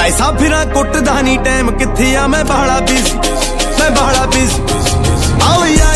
पैसा फिरा कुटदा नहीं, टाइम किथे आ, मैं बाला बिजी, आओ यार।